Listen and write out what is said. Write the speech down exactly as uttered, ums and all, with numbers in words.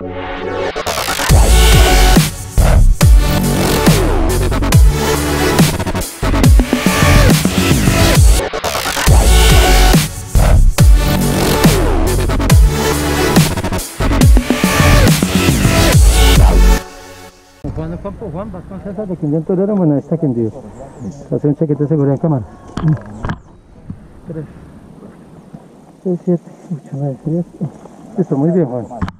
Juan Ocampo, Juan, vas con César de Quindío, Torero, Monadista Quindío. Hace un chequete de seguridad en cámara. tres, seis, siete, ocho, nueve, diez. Listo, muy bien, Juan.